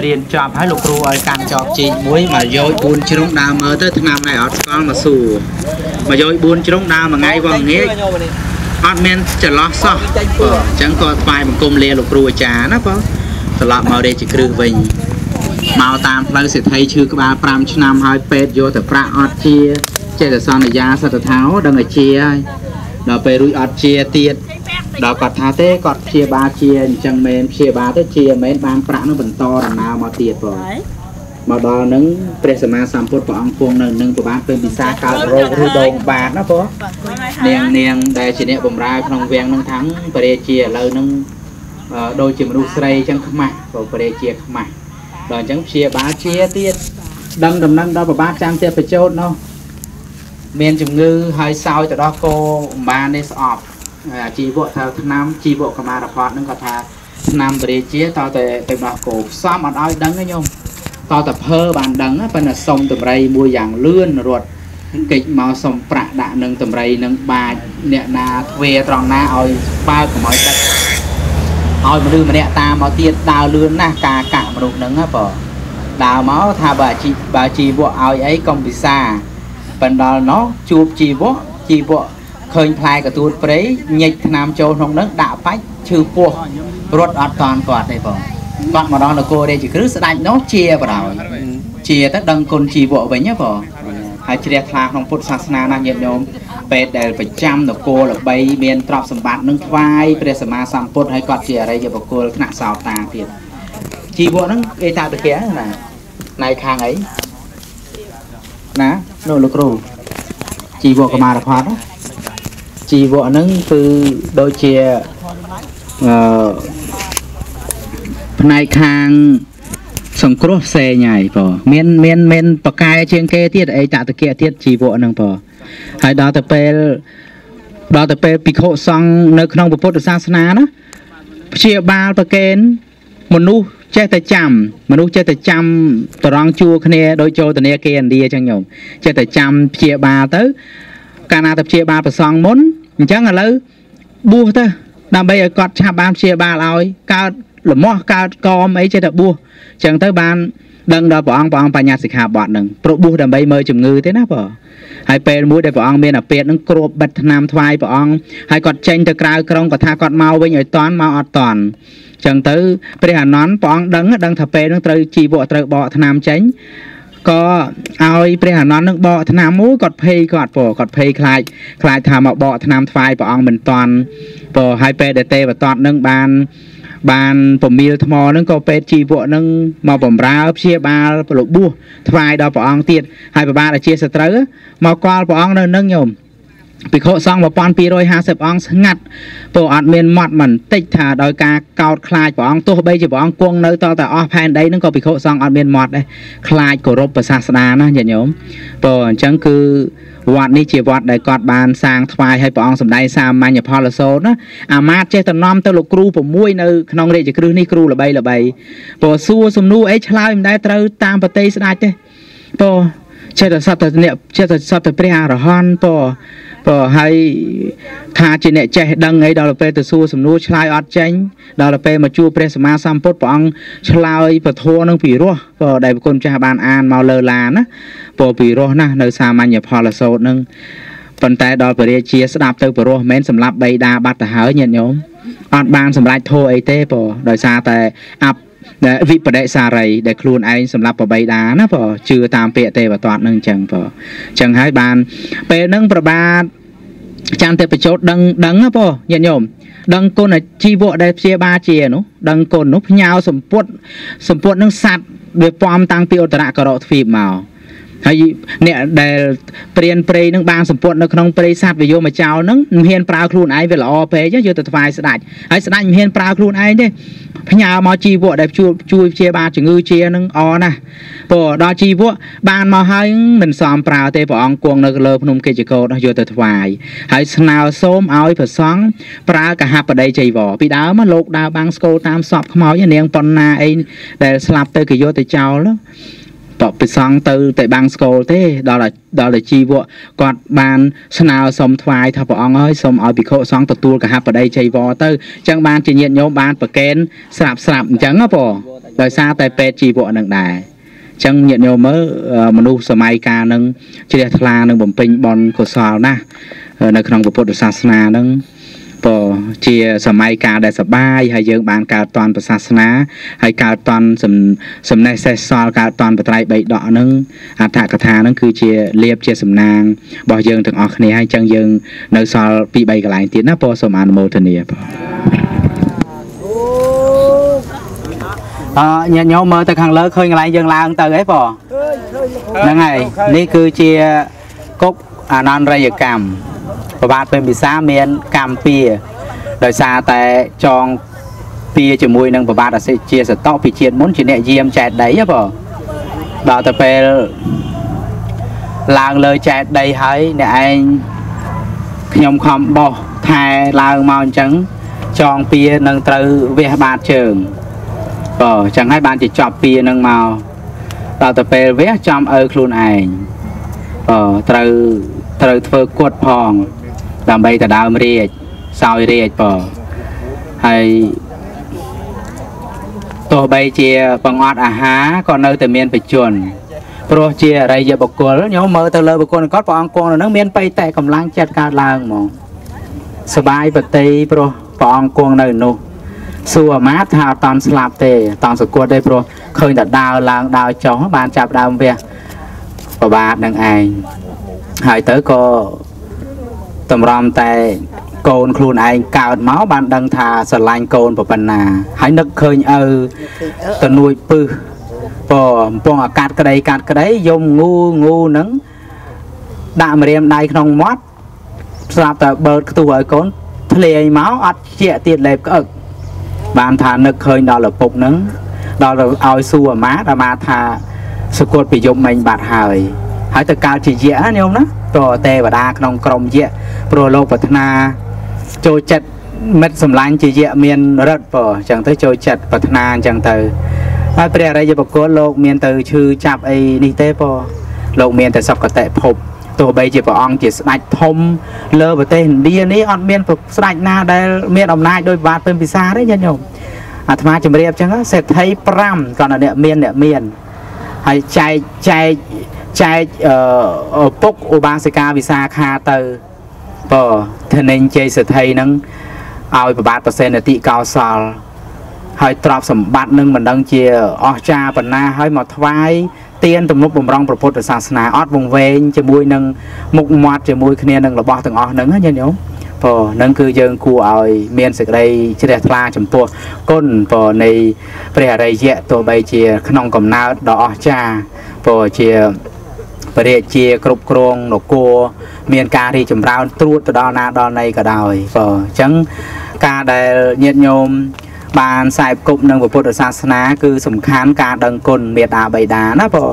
เรียนจอบให้ลูกครูเอาการจอบจีบมุ้ยมาโยนบุญชิลงดาวเมื่อเธอทำงานในออสการ์มาสู่มาโยนบุญชิลงดาวมาไงวังนี้ออสเมนจะล็อกซ้อจังก็ไปมันกลมเรียนลูกครูจ๋านะพ่อตลอดมาเรียนจะครูไปมาตามเราเสร็จไทยชื่อกบาปรามชนามหอยเป็ดโยแต่พระออสเชียเจตสอนยาสัตว์เท้าดังไอเชียเราไปรุยออสเชียเตียดอกกอดทาเต้กอดเชียบาเชียจังเมนเชียบาเต้เชียเมนบางพระนั่งบรรทอนนาวมาเตียปล่อยมาดอนึงเปรสมาสามพุทธปองพวงหนึ่งประมาณเป็นปีศาจกาโรรูดงบาทนะพ่อเนียงได้เชเนปมรายพนมเวียงนั่งทั้งเปรเชียเลยนั่งโดยจิมรุสไรจังขมัยของเปรเชียขมัยดอกจังเชียบาเชียเตียดังดำนั่งดอกประมาณจังเตียไปโจทย์เนาะเมียนจุงงือไฮซาวจะดอกโกบานในสอบจีบวกเท่าน้ำจีบวกกมาพอนึงก็ทาน้ำเบรเชียต่อแต่เป็นดอกโกซ้อมอัดอ้อยดังไงโยมต่อแต่เพอบานดังเป็นสมตุ่มไรบัวอย่างเลื่อนรวดกิจมาสมประดะหนึ่งตุ่มไรหนึ่งบาเนี่ยนาเวตรองนาอ้อยป้าของอ้อยตัดอ้อยมาดูมาเนี่ยตามาเตียดาวเลื่อนหน้ากากะมาดูหนึ่งอ่ะป่ะดาวม้าทาบาจีบวกอ้อยไอ้กองพิซซ่าเป็นดอกเนาะจูบจีบวกเคยพลายกับตัวเปรี้ยหยิบน้ำโจนองนึกด่าไปชื่อพวกรถอัดตอนกอดในบ่อกอดมาดอนตะโกได้จีคือสไลน์น้องเชียร์บ่าวเชียร์ตั้งดังคนจีบวกไปเนี้ยบ่ไอเชียร์พลายของพุทธศาสนานั่งเงียบโยมเป็ดเดินไปจำตะโกหลับใบเบียนตรอบสมบัตินึกไฟเปรี้ยสมาสัมพุทธให้กอดเชียร์อะไรอย่างตะโกขณะสาวตาเปลี่ยนจีบวกนั่งไอตาตะเกียร์น่ะในคางไอ้นะโนลูกครูจีบวกก็มาตะพอดจีบวกนั่งคือโดยเชียในคางสงครามเซย์ใหญ่พอเมียนปากกายเชียงเกเทียดไอจ่าตะเกียเทียดจีบวกนั่งพอไอดาวแต่เปลปีโคซองในขนมบุพเพศศาสนาเนาะเชียบาลประเกณฑ์มนุษย์เจตจำมนุษย์เจตจำตรองจูคะแนนโดยโจตัวเนี้ยเกณฑ์ดีจังโยมเจตจำเชียบาลตื้อการอาตับเชียบาลประสองม้นจังอะไรบัวเธอดำไปกอดชาบานเชียบาลเอากาหลุมม้อกากอมไอ้เจตบัวจังเธอบานดังดาวปองปัญญาสิกขาบาทหนึ่งโปรบัวดำไปเมย์จุ่มงือเท่านั้นป่ะให้เป็นบัวได้ปองเมียนเป็ดนั่งกรบบัตรนามทวายปองให้กอดเชนตะกร้ากรองกอดทากอดเมาไปหน่อยตอนเมาอัดตอนจังเธอไปหาน้อนปองดังถ้าเป็นนั่งเตยจีบวเตยบ่อธนามเชนก็เอาไปหาน้องนึกบ่อธนามมูกอดเพย์กอดป่อกอดเพย์คลายทำเอาบ่อธนามไฟป่อองเหมือนตอนป่อไฮเปเดเตป่อตอนนึงบานผมมีธมอนึงก็เป็ดจีบวนึงมาผมร้าวเชียบาปลุกบัวไฟดอกป่อองเตียดไฮป่อบาเชียสตรอมากวาดป่อองนึงโยมปีโคซองมาปอนปีโรย50ป่อองงัดป่ออัดเมียนหมดเหมือนติดถาโดยการเกาคลายป่อองตัวใบจีบป่อองกวงเนื้อต่อแต่ออแผ่นใดนึงก็ปีโคซองอัดเมียนหมดเลยคลายกรบประศาสนานะอย่างโยมป่อจังคือวัดนี้จีวัดได้กอดบานสร้างทวายให้ป่อองสมัยสามมันอย่าพอละโซนะอามาเจตน้อมตลกครูผมมุ้ยเนื้อขนองเรจิครูนี่ครูละใบป่อสู้สมนู้เอชลายมันได้เติร์ตามปฏิสนายเจป่อเจตสัตเนี่ยเจตสัตเปรียหรอฮอนป่อให้คาจีเนี่ยเจดังไงดาวเปย์ตัวสู้สมนุชลายอัดเจงดาวเปย์มาจูเปรสมาสัมพุทธปองชลายปะโทนังผีรัวป่อได้บุคคลชาบานอ่านมาเลอลานะป่อผีรัวนะเนื้อสามัญอย่าพอละโซนึงปันแต่ดาวเปรียเชียสดับเตอร์ปรัวเม้นสำหรับใบดาบัตหาเงียนโยมอัดบางสำหรับโทไอเต้ป่อโดยซาแต่อับวิปเดสาไรได้ครูนไอสำหรับปะใบดานะป่อชื่อตามเปะเตปะตอนนึงจังป่อจังให้บานเปนึงประบาดจันเตปโจดดังนะป่อยันยมดังคนอะชีวะได้เชียบาเชียนุดังคนนุพยาวสมปวดนังสัตว์เดือปอมตังปีอุตระกระโดดฟีบมาไอเนี่ยได้เปลี่ยนเปรย์นังบางสมปวดนังขนมเปรย์สัตว์ไปโยมาเจ้านังเฮียนปลาครูนไอเวลาอเปย์เยอะเยอะแต่ฝ่ายสลายไอสลายเฮียนปลาครูนไอเนี่ยพญามอชีวะได้ช่วยเชียบาจึงอือเชียนังอนะป่อดอชีวะบานมาให้เหมือนซ้อมปลาเตปองกวงนักเลอพนมเกจิโกเยอะแต่ฝ่ายไอสนาวส้มเอาไอผัดซ้องปลากระหับประเดี๋ยวใจบ่อปีดาวมาโลกดาวบางสโกตามสอบขมเอาอย่างเนียงปนนาไอได้สลับเตกิโยแต่เจ้าแล้วต่อไปสองตัวแต่บางสโกลเต้ดอลลาร์จีบวกกอดบานสนาวสมทวายทับปองเอ้ยสมเอาบิโคสองตัวกับฮับปะได้ใจวอเตอร์จังบานจีเนียนโยบานปะเกนสลับจังอ่ะป่อ đời xa tại pe chỉ bộ nặng đài chẳng nhận nhiều mớ mà nu sờ mai ca nâng chỉ để thla nâng bẩm pin bon của sò na nâng khăn của bộ đội xa na nâng bộ chỉ sờ mai ca để sờ bay hay dương bàn cả toàn bộ xa na hay cả toàn sầm sầm này xe sò cả toàn bộ tay bảy đọ nâng thả cả thà nâng cứ chỉ liệp chỉ sầm nàng bỏ dương thường ở này hay chẳng dương nâng sò bị bảy cả lại tiếng na bộ sầm anh mô thân địa nhà nhau mơ từ hàng lớn khơi lại dừng lại từ ấy bỏ nãy ngày ní cứ chia cốc non ra giờ cam và bạn bên bị xa miền cam pìa đời xa tại tròn pìa chữ mùi nâng và bạn đã sẽ chia sẻ to pìa chia muốn chuyện này diêm chẹt đấy á bỏ đào tập về làng lời chẹt đầy hấy nè anh nhom khom bỏ thay làng màu trắng tròn pìa nâng từ về bạt trường chẳng hai bạn chỉ chọn pia nâng màu tạo tập về vẽ trong ở khuôn ảnh từ từ phơi quật phòng làm bay từ đào mây soi riết hay tổ bay chia bằng ngọt à há còn nơi từ miền phải chuẩn pro chia đây giờ bọc cua nhớ mơ từ lời bọc cua có bằng cua là nước miền bay tại cầm lăng chặt cả làng mỏ sờ bay bật tây pro bằng cua nơi nô xua mát thao toàn slap tê toàn sụt cua đây pro khơi đặt đào làng đào chó bàn chạp đào về và bạn đang anh hỏi tới cô tầm rom tay cồn khuôn anh cào máu bạn đang thà sờ lanh cồn của bạn nà hãy nức khơi ơ tần nuôi pư bò bò cát cái đấy dùng ngu ngu nứng đạm riêng đây không mót slap tờ bớt tuổi cồn thề máu ắt chẹt tiền lệ cực bạn thà nực hơi đó là phục nứng đó là ao xua má là mà thà sự cột bị dùng mình bạt hời hãy từ cao chỉ dễ nhiều đó rồi tê và đa nông còng dễ rồi lô và thna trôi chật mất sầm lanh chỉ dễ miền rớt bỏ chẳng tới trôi chật và thna chẳng từ ai bây giờ bọc cốt lô miền từ chư chạp ấy đi tê bỏ lô miền từ sọc cả tệ phụcตัวใบจีบอ่องจีสไนท์ทมเลอประเทศอินเดียนี้อ่อนเมียนฝึกสไนท์นาได้เมียนอำนาจโดยบาดเป็นปีศาจได้ยันยมอาตมาจะเรียบจังก็เสร็จให้ปรำก่อนเนี่ยเมียนให้ใจปุ๊กอุบาสิกาปีศาจคาเตอร์ปอเทนินเจเสร็จให้นั่งเอาไปบาดต่อเซนติเกาซอลให้ตรอบสมบัติหนึ่งมันดังเจียออชาปนาให้หมดทวายเตียนตุ่มลูกบุ่มรองประพุทธศาสนาออดวงเวงจะมวยนังมุกมัดจะมวยคะแนนนังระบอบต่างออดนังนั่นเนี่ยพอนั่นคือยังคู่เอาเมียนศึกได้เฉลี่ยทลายจำตัวก้นพอในประเทศใดเยอะตัวใบเชียขนมกับน้าดอกจ้าพอเชียประเทศเชียกรุบกรองหนกโกเมียนการที่จำราวตรูดดอนาดอนในกระดอยพอจังการได้เย็นโยมบานสายกบนังประพุทธศาสนาคือสำคัญการดังกลเมียดาใบดานะพอ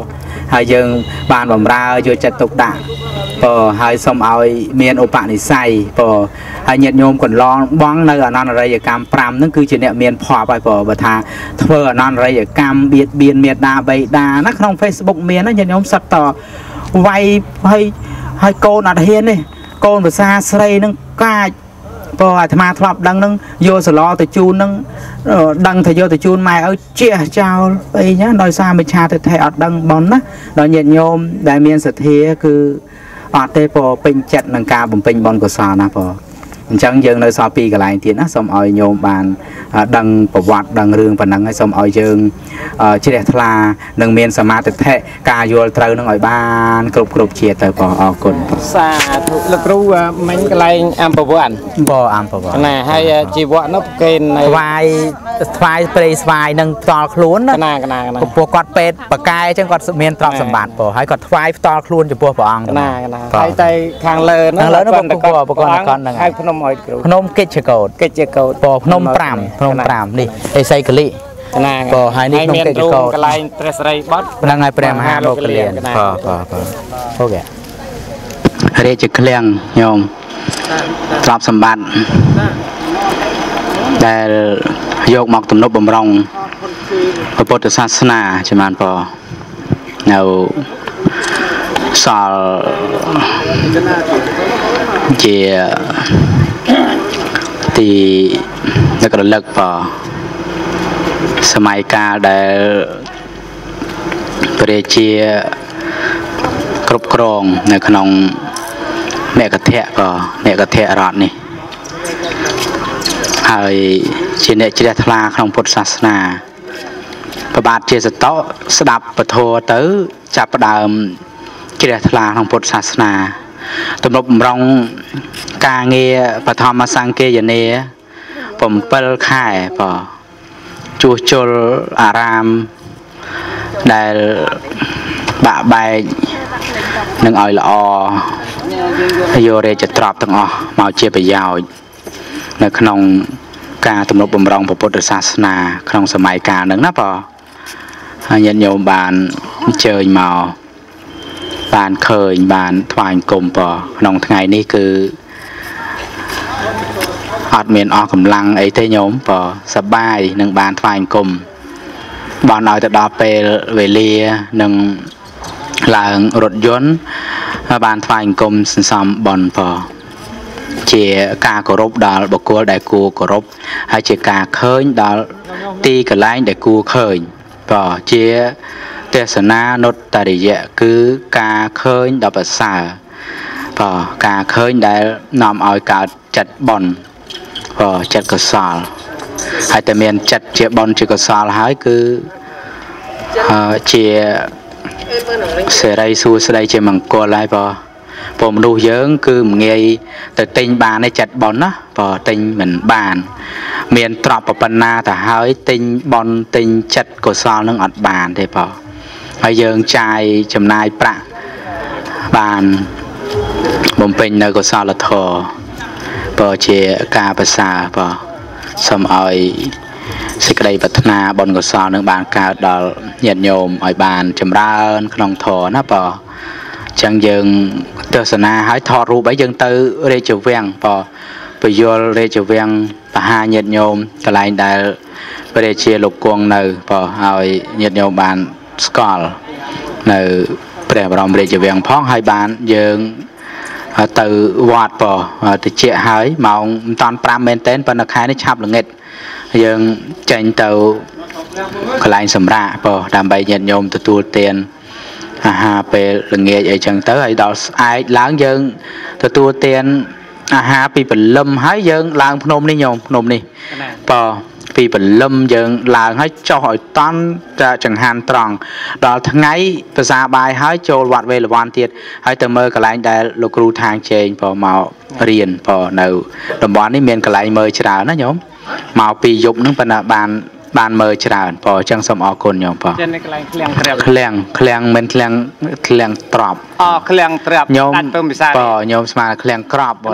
หายยังบานบ่มราอยู่จัดตกด่าพอหายสมเอาเมียนโอปะนิสัยพอหายเงียบโยมก่อนร้องบ้องในอนอนอะไรอย่างการปรามนั่นคือเจเนเมียนพอไปพอประธานเพื่อนอนอะไรอย่างการเบียดเบียนเมียดาใบดานักลงเฟซบุ๊กเมียนนั่นเงียบโยมสัตว์ต่อไวให้โกนอัดเฮียนนี่โกนภาษาไทยนั่งกล้าพออาตมาทบดังนั้นโยสลอตะจูนนั้นดังทะโยตะจูนมาเอาเจียเจ้าไปเนี้ยโดยสารประชาติไทยอดดังบอลนะโดยเย็นโยมได้เมียนเสถียรคืออดเตปอเป็นจัดนังกาบุ๋มเป็นบอลกุศลนะพอจังยังโดยสอบปีกับหลายทีนะสมออยโยมบานดังประวัติดังเรื่องปนังให้สมออยยังเฉลี่ยทลาหนึ่งเมียนสมาติไทยกาโยตะหนึ่งออยบานกรุบเชียเตปออกุลสาธุละครูมันกลายอัมพวันบ่อัมพวันน่ะให้จีวรนับเกณฑ์ไฟเปรย์ไฟหนึ่งตอคลุ้นนะกบกอดเป็ดปากกายจังกอดเมียนตอสมบัติปอให้กอดไฟตอคลุ้นจะปอปองน่ะให้ใจคางเลินนะปนปอปกอนให้พนมพนมเกจโกดปอพนมปรามนี่ไอไซกลิปอให้นี่พนมเกจโกดนางไงเปรมหาโลกเลียนโอเคเรียกจะเคลียงโยมตอบสมบัติแต่โยกหมอกตุ่มนบบมรองพระพุทธศาสนาใช่ไหมปอเอาสอเจียตีนักเลือกปอ สมัยกาได้เปรียเชียกรุบกรองในขนมแม่กระเทะก็แม่กระเทะรอดนี่ไอ้เชียเนี่ยเชียทลาขนมพุทธศาสนาประบาทเชียสต๊อสดับประโทตื้อจับประดามเชียทลาขนมพุทธศาสนาตำรวจรองกาเงียปฐมสังเกยเนียผมเปิลข่ายปอจูจลอารามได้บะใบหนึ่งอ่อยละอโยเรจะตราบตั้งอมาเชียไปยาวในขนมกาตำรวจรองพระพุทธศาสนาขนมสมัยกาหนึ่งนะปอยันโยบานเจอเมาบานเคยบานทวายกลมปอขนมไงนี่คืออดเมียนออกกำลังไอเทยมปอสบายหนึ่งบานทวายกลมบานเอาแต่ดอเปเวเลียหนึ่งหลังรถยนต์บานทวายกลมสินซ้ำบอลปอเจียกากรบดาลบกัวได้กูกรบให้เจียกาเคยดาลตีกระไลได้กูเคยปอเจียเทศนาโนตาริยะคือกาเคยดาบสาปอกาเคยได้นำเอากาจัดบอลปอจัดกษาลให้แต่เมียนจัดเจียบอลเจียกษาลหายคือเจียเสไรสูเสไรเจียมังกรไรปอผมดูเยอะคือเงี้ยแต่ติงบานในจัดบอลนะปอติงเหมือนบานเมียนตรอปปนาแต่หายติงบอลติงจัดกษาลนั่งอัดบานได้ปอไอ้ยังใจจำนายประบานบ่มเป็นในกษาลทอปอเจกาภาษาปอสมออยสิกระไดปัฒนาบนกษาลนึงบานกาดอลยันโยมออยบานจำราญขนมทอนะปอจังยังเทศนาหายทอรูปไอ้ยังตื้อเรจเวียงปอปโยเรจเวียงปะหายันโยมกลายได้เรเชียลูกกวงเนอปอออยยันโยมบานสกอลในแปลบรมเรียจเวียงพ้องไฮบานเยิงตือวอดปอติเจหายมองตอนปรามเมนเต้นปนคายได้ชับหลังเง็ดเยิงเจนเตอกลายสำระปอดามใบเย็นยมตัวเตียนหาไปหลังเง็ดไอจังเตอไอดอสไอล้างเยิงตัวเตียนหาปีเป็นลมหายเยิงล้างพนมนี่ยมพนมนี่ปอปีเป็นลมเยิงล้างให้จอยตอนจะจังหันตรองดอทั้งไงภาษาบายให้โจวัดเวลวันเทียดให้เติมเมอร์กลายได้ลูกครูทางเชงพอมาเรียนพอในลำบานนี่เมียนกลายเมอร์ชรานะโยมมาปียุบนึงปนบานเมอร์ชราพอจังสมอคนโยมพอเคลียงเหมือนเคลียงตรอบเคลียงตรอบโยมพอโยมสมาเคลียงกรอบบ่